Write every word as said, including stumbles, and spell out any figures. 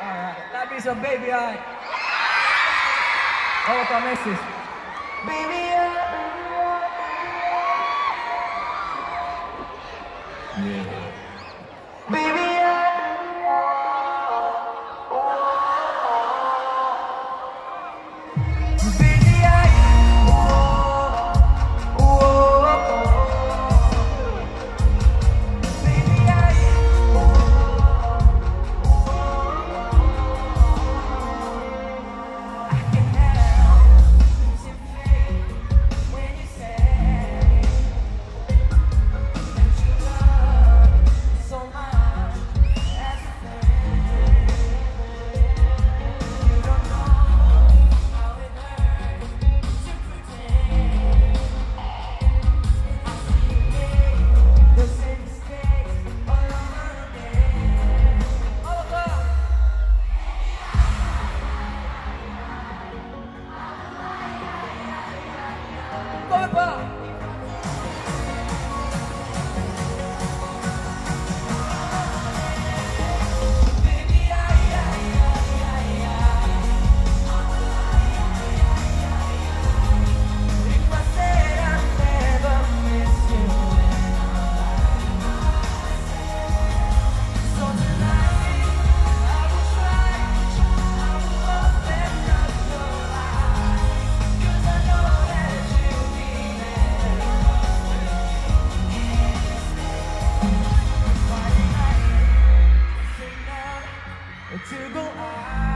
Alright, that is a baby I. Oh, what a message. Baby I. Yeah. Baby I. To go out.